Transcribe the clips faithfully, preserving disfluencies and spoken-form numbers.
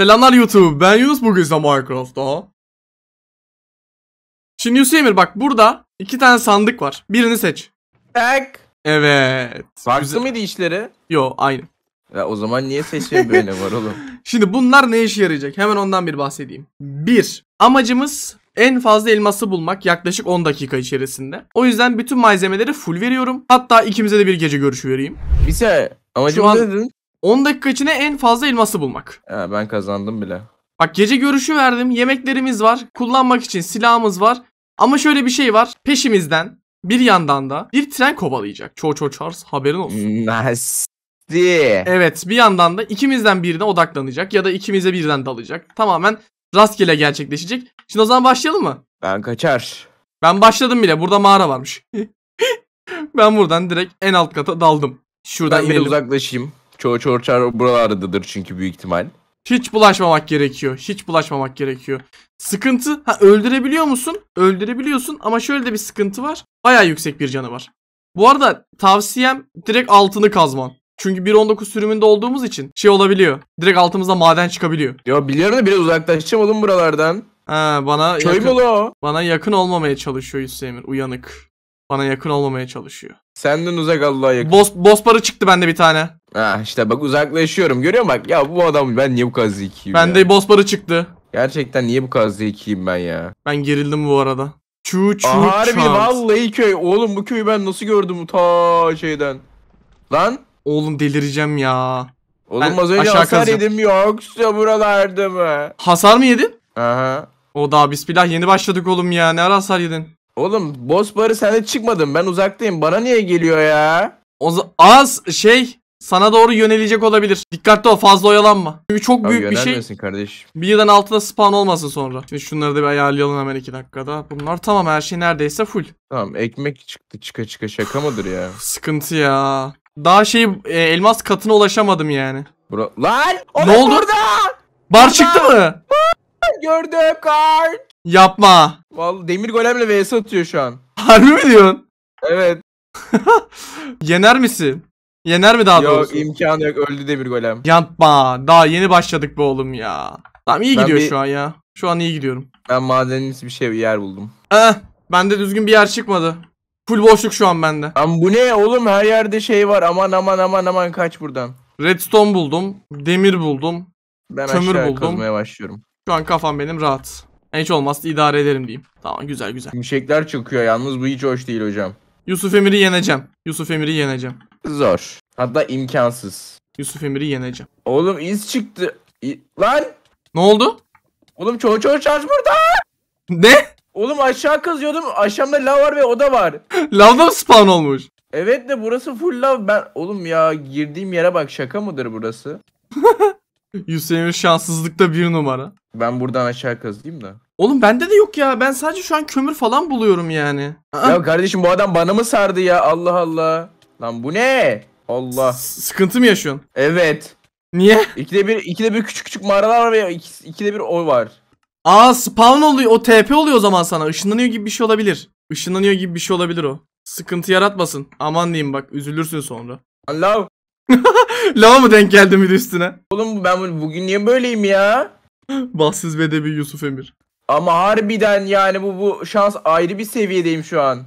Selamlar YouTube, ben Yunus, bugün size Minecraft'ta. Şimdi Yusuf Emir, bak burada iki tane sandık var, birini seç. Tak. Evet. Farklı mıydı işleri? Yo, aynı. Ya o zaman niye seçeyim böyle var oğlum? Şimdi bunlar ne işe yarayacak? Hemen ondan bir bahsedeyim. Bir, amacımız en fazla elması bulmak yaklaşık on dakika içerisinde. O yüzden bütün malzemeleri full veriyorum. Hatta ikimize de bir gece görüşü vereyim. Bir şey, amacımız ne dedin? on dakika içine en fazla elması bulmak. Ya ben kazandım bile. Bak gece görüşü verdim. Yemeklerimiz var. Kullanmak için silahımız var. Ama şöyle bir şey var. Peşimizden bir yandan da bir tren kovalayacak. Choo-Choo Charles, haberin olsun. Nasty. Evet, bir yandan da ikimizden birine odaklanacak. Ya da ikimize birden dalacak. Tamamen rastgele gerçekleşecek. Şimdi o zaman başlayalım mı? Ben kaçar. Ben başladım bile. Burada mağara varmış. Ben buradan direkt en alt kata daldım. Şuradan ben uzaklaşayım. Choo-Choo Charles buralardadır çünkü büyük ihtimal. Hiç bulaşmamak gerekiyor. Hiç bulaşmamak gerekiyor. Sıkıntı, ha öldürebiliyor musun? Öldürebiliyorsun ama şöyle de bir sıkıntı var. Bayağı yüksek bir canı var. Bu arada tavsiyem direkt altını kazman. Çünkü bir nokta on dokuz sürümünde olduğumuz için şey olabiliyor. Direkt altımızda maden çıkabiliyor. Ya biliyorum da biraz uzaklaşacağım oğlum buralardan. Ha bana köy yakın, o. Bana yakın olmamaya çalışıyor Yusuf Emir. Uyanık. Bana yakın olmamaya çalışıyor. Senden uzak Allah'a yakın. Boss, boss barı çıktı bende bir tane. Ha işte bak uzaklaşıyorum, görüyor musun? Bak ya bu adam, ben niye bu kadar zekiyim? Bende ya boss barı çıktı. Gerçekten niye bu kadar zekiyim ben ya? Ben gerildim bu arada. Choo-Choo Charles. Harbi vallahi köy. Oğlum bu köyü ben nasıl gördüm ta şeyden? Lan. Oğlum delireceğim ya. Oğlum ben az önce hasar yedim, yoksa buralarda mı? Hasar mı yedin? Aha. O daha bismillah yeni başladık oğlum ya, ne ara hasar yedin? Oğlum boss barı sende çıkmadım, ben uzaktayım, bana niye geliyor ya? O az şey. Sana doğru yönelecek olabilir. Dikkatli ol, fazla oyalanma. Çünkü çok abi büyük bir şey. Kardeş. Bir yıldan altına spawn olmasın sonra. Şimdi şunları da bir ayarlayalım hemen iki dakikada. Bunlar tamam, her şey neredeyse full. Tamam, ekmek çıktı çıka çıka, şaka mıdır ya? Sıkıntı ya. Daha şey e, elmas katına ulaşamadım yani. Bura... Lan! Ne oldu? Burada! Bar burada çıktı mı? Gördüm kart. Yapma. Vallahi demir golemle vs atıyor şu an. Harbi mi diyorsun? Evet. Yener misin? Yener mi daha doğrusu? Yok, imkanı yok, öldü de bir golem. Yapma, daha yeni başladık be oğlum ya. Tamam iyi ben gidiyor bir... şu an ya. Şu an iyi gidiyorum. Ben madeniniz bir şey bir yer buldum. Eh, bende düzgün bir yer çıkmadı. Full boşluk şu an bende. Lan bu ne oğlum, her yerde şey var, aman aman aman aman, kaç buradan. Redstone buldum, demir buldum, ben kömür buldum. Ben kazmaya başlıyorum. Şu an kafam benim rahat. Hiç olmazsa idare ederim diyeyim. Tamam güzel güzel. Şimşekler çıkıyor yalnız, bu hiç hoş değil hocam. Yusuf Emir'i yeneceğim. Yusuf Emir'i yeneceğim. Zor. Hatta imkansız. Yusuf Emir'i yeneceğim. Oğlum iz çıktı. İ Lan! Ne oldu? Oğlum Choo-Choo Charles burada! Ne? Oğlum aşağı kazıyordum. Aşağımda lav var ve oda var. Lavda mı spawn olmuş? Evet de burası full lav. Ben... Oğlum ya girdiğim yere bak, şaka mıdır burası? Yusuf Emir şanssızlıkta bir numara. Ben buradan aşağı kazıyayım da. Oğlum bende de yok ya. Ben sadece şu an kömür falan buluyorum yani. Aa. Ya kardeşim bu adam bana mı sardı ya? Allah Allah. Lan bu ne? Allah. S sıkıntı mı yaşıyorsun? Evet. Niye? İkide bir, ikide bir küçük küçük mağaralar var ve iki, ikide bir o var. Aa spawn oluyor. O T P oluyor o zaman sana. Işınlanıyor gibi bir şey olabilir. Işınlanıyor gibi bir şey olabilir o. Sıkıntı yaratmasın. Aman diyeyim bak, üzülürsün sonra. Allah. Lava mı denk geldi bir üstüne? Oğlum ben bugün niye böyleyim ya? Bahtsız ve de bir Yusuf Emir. Ama harbiden yani bu bu şans ayrı bir seviyedeyim şu an.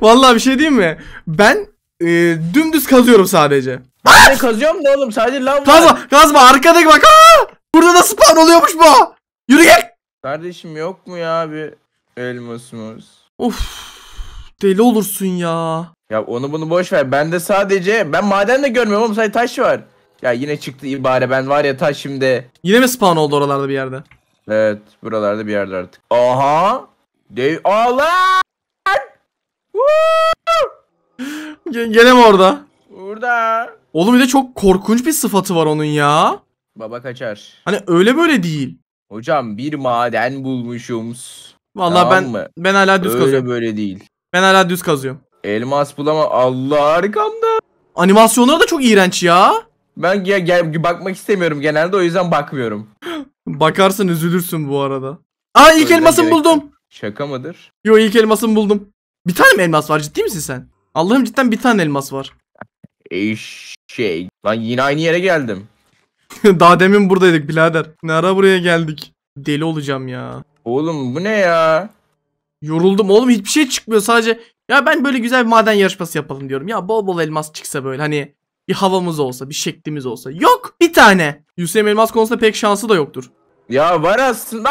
Vallahi bir şey diyeyim mi? Ben e, dümdüz kazıyorum sadece. Ben de kazıyorum da oğlum, sadece lav var. Kazma kazma, arkadaki bak. Aa! Burada da spawn oluyormuş bu. Yürü gel. Kardeşim yok mu ya bir elmasımız? Of. Deli olursun ya. Ya onu bunu boş ver. Ben de sadece ben maden de görmüyorum oğlum, sadece taş var. Ya yine çıktı ibare, ben var ya taş şimdi. Yine mi spawn oldu oralarda bir yerde? Evet, buralarda bir yerde artık. Aha! Dev Allah! Gene mi orada? Burada. Oğlum bir de çok korkunç bir sıfatı var onun ya. Baba kaçar. Hani öyle böyle değil. Hocam bir maden bulmuşum. Vallahi tamam ben mı? ben hala düz öyle kazıyorum. Öyle böyle değil. Ben hala düz kazıyorum. Elmas bulama. Allah arkamda. Animasyonları da çok iğrenç ya. Ben ya, gel bakmak istemiyorum genelde, o yüzden bakmıyorum. Bakarsın üzülürsün bu arada. Aa ilk elmasımı buldum. Şaka mıdır? Yo ilk elmasımı buldum. Bir tane mi elmas var, ciddi misin sen? Allah'ım cidden bir tane elmas var. Eşek. Lan yine aynı yere geldim. Daha demin buradaydık birader. Ne ara buraya geldik? Deli olacağım ya. Oğlum bu ne ya? Yoruldum oğlum, hiçbir şey çıkmıyor sadece. Ya ben böyle güzel bir maden yarışması yapalım diyorum. Ya bol bol elmas çıksa böyle hani bir havamız olsa, bir şeklimiz olsa. Yok bir tane. Yusuf elmas konusunda pek şansı da yoktur. Ya var aslında.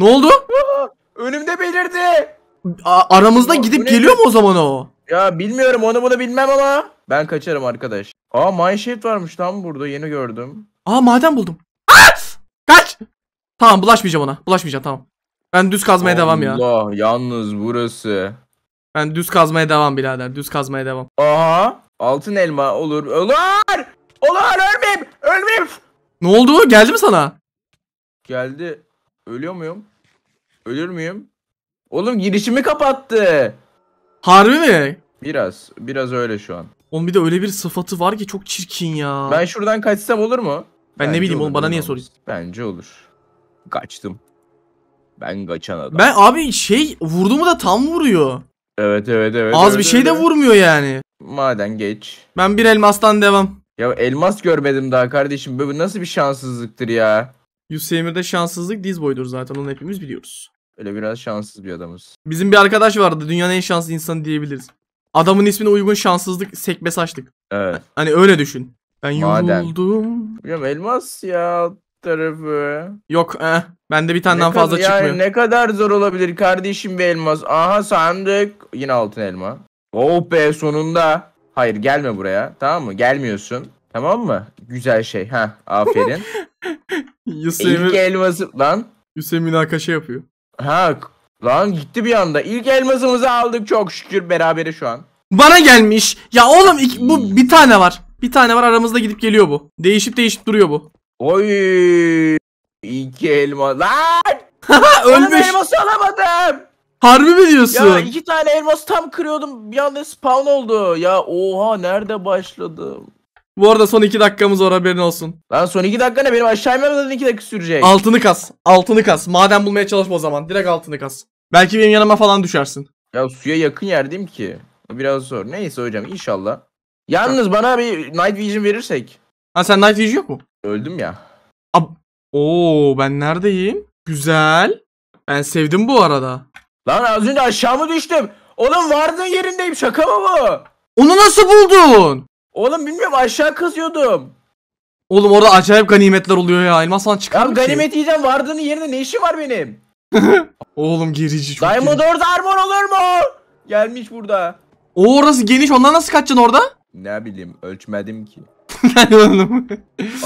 Ne oldu? Önümde belirdi. A aramızda gidip o, geliyor ne? Mu o zaman o? Ya bilmiyorum, onu bunu bilmem ama ben kaçarım arkadaş. Aa mineshaft varmış tam burada, yeni gördüm. Aa maden buldum. As! Kaç! Tamam bulaşmayacağım ona, bulaşmayacağım tamam. Ben düz kazmaya Allah, devam ya. Allah yalnız burası. Ben düz kazmaya devam birader, düz kazmaya devam. Aha altın elma olur. Olur! Olur ölmeyeyim! Ölmeyeyim! Ne oldu? Geldi mi sana? Geldi. Ölüyor muyum? Ölür müyüm? Oğlum girişimi kapattı. Harbi mi? Biraz. Biraz öyle şu an. Oğlum bir de öyle bir sıfatı var ki çok çirkin ya. Ben şuradan kaçsam olur mu? Ben Bence ne bileyim oğlum, bana niye soruyorsun? Bence olur. Kaçtım. Ben kaçan adam. Ben abi şey vurdu mu da tam vuruyor. Evet evet evet. Az evet, bir şey evet. de vurmuyor yani. Maden geç. Ben bir elmastan devam. Ya elmas görmedim daha kardeşim. Bu nasıl bir şanssızlıktır ya? Yusuf Emir'de şanssızlık diz boyudur zaten, onu hepimiz biliyoruz. Öyle biraz şanssız bir adamız. Bizim bir arkadaş vardı, dünyanın en şanslı insanı diyebiliriz. Adamın ismine uygun şanssızlık sekme saçtık. Evet. Hani öyle düşün. Ben yoruldum. Hocam elmas ya tarafı. Yok eh. Bende bir taneden fazla yani çıkmıyor. Ne kadar zor olabilir kardeşim bir elmas. Aha sandık. Yine altın elma. Oh be sonunda. Hayır gelme buraya. Tamam mı? Gelmiyorsun. Tamam mı? Güzel şey. Heh aferin. Yusuf İlk elması lan. Yusuf münakaşa yapıyor. Ha lan gitti bir anda. İlk elmasımızı aldık çok şükür, berabere şu an. Bana gelmiş. Ya oğlum iki, bu bir tane var. Bir tane var aramızda gidip geliyor bu. Değişip değişip duruyor bu. Oy! İki elma. Lan! Ölmüş. Ben elması alamadım. Harbi mi diyorsun? Ya iki tane elması tam kırıyordum. Bir anda spawn oldu. Ya oha nerede başladım? Bu arada son iki dakikamız var, haberin olsun. Lan son iki dakika ne, benim aşağı inmem iki dakika sürecek. Altını kas, altını kas. Maden bulmaya çalışma o zaman, direkt altını kas. Belki benim yanıma falan düşersin. Ya suya yakın yerdeyim ki. Biraz zor. Neyse hocam inşallah. Yalnız ha. bana bir night vision verirsek. Ha sen night vision yok mu? Öldüm ya. Ab Oo ben neredeyim? Güzel. Ben sevdim bu arada. Lan az önce aşağı mı düştüm? Oğlum vardığın yerindeyim, şaka mı bu? Onu nasıl buldun? Oğlum bilmiyorum, aşağı kazıyordum. Oğlum orada acayip ganimetler oluyor ya. Elmas falan çıkar mı ki? Ganimet yiyeceğim, vardığının yerinde ne işi var benim? Oğlum gerici çok. Diamond orada armor olur mu? Gelmiş burada. O orası geniş, ondan nasıl kaçacaksın orada? Ne bileyim, ölçmedim ki.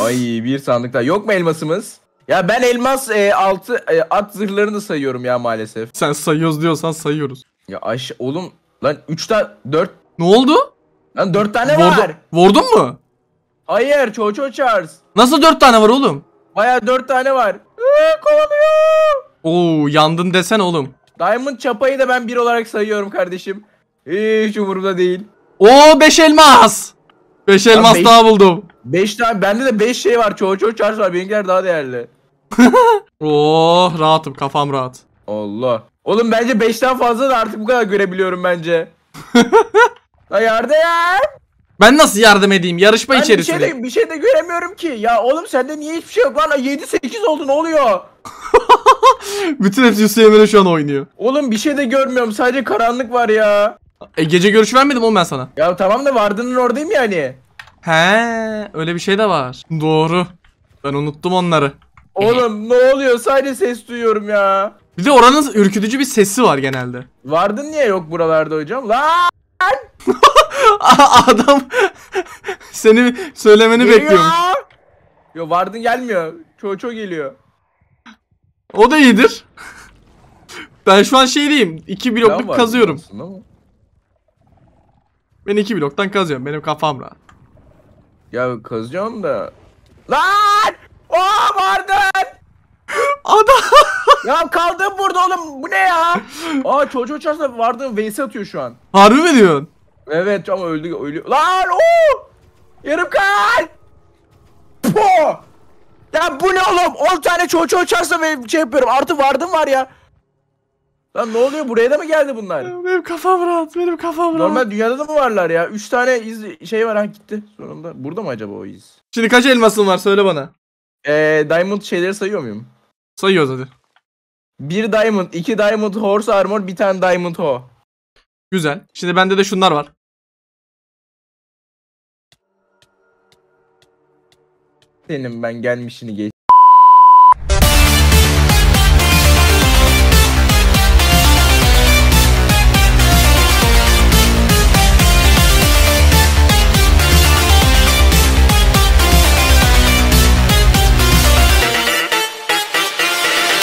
Ay bir sandıkta yok mu elmasımız? Ya ben elmas e, altı e, at zırhlarını sayıyorum ya maalesef. Sen sayıyoruz diyorsan sayıyoruz. Ya aş oğlum lan üçten dört. Ne oldu? Lan dört tane Vurdu, var. Vurdun mu? Hayır, Choo-Choo Charles. Nasıl dört tane var oğlum? Bayağı dört tane var. Iıı kovalıyor. Oo yandın desen oğlum. Diamond çapayı da ben bir olarak sayıyorum kardeşim. Hiç umurumda değil. Oo beş elmas. Beş elmas beş, daha buldum. Beş tane, bende de beş şey var. Choo-Choo Charles var, benimkiler daha değerli. Oh rahatım, kafam rahat. Allah. Oğlum bence beşten fazla da artık bu kadar görebiliyorum bence. La yardım ya. Ben nasıl yardım edeyim? Yarışma ben içerisinde. Bir şey, de, bir şey de göremiyorum ki. Ya oğlum sende niye hiçbir şey yok lan? yedi sekiz oldu, ne oluyor? Bütün hepsi Yusuf Emir'e şu an oynuyor. Oğlum bir şey de görmüyorum. Sadece karanlık var ya. E gece görüşü vermedim oğlum ben sana. Ya tamam da Vardın'ın oradayım yani. He, öyle bir şey de var. Doğru. Ben unuttum onları. Oğlum ne oluyor? Sadece ses duyuyorum ya. Bir de oranın ürkütücü bir sesi var genelde. Vardın niye yok buralarda hocam? Lan! Adam seni söylemeni geliyor. Bekliyormuş. Yo Vardın gelmiyor. Choo-Choo geliyor. O da iyidir. Ben şu an şey diyeyim. iki blokluk ben kazıyorum. Ben iki bloktan kazıyorum. Benim kafam rahat. Ya kazıyorum da. Lan! Oh Vardın! Adam! Ya kaldım burada oğlum, bu ne ya? Aa Choo-Choo Charles'da Vardın V S atıyor şu an. Harbi mi diyorsun? Evet ama öldü ölüyor. Lan ooo! Yarım kalp! Poooo! Ya bu ne oğlum? on tane Choo-Choo Charles'da şey yapıyorum. Artı Vardın var ya. Lan ne oluyor? Buraya da mı geldi bunlar? Benim kafam rahat. Benim kafam rahat. Normal dünyada da mı varlar ya? Üç tane iz şey var ha, gitti. Sonunda. Burada mı acaba o iz? Şimdi kaç elmasın var? Söyle bana. Eee diamond şeyleri sayıyor muyum? Sayıyoruz hadi. Bir diamond, iki diamond horse armor, bir tane diamond ho. Güzel. Şimdi bende de şunlar var. Senin ben gelmişini geç.